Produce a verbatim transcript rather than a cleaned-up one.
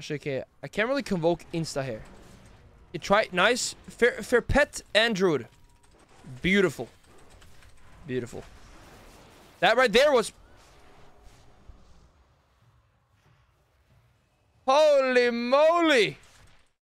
Actually, okay. I can't really convoke Insta here. You try nice. Fair, fair pet and druid. Beautiful. Beautiful. That right there was... Holy moly!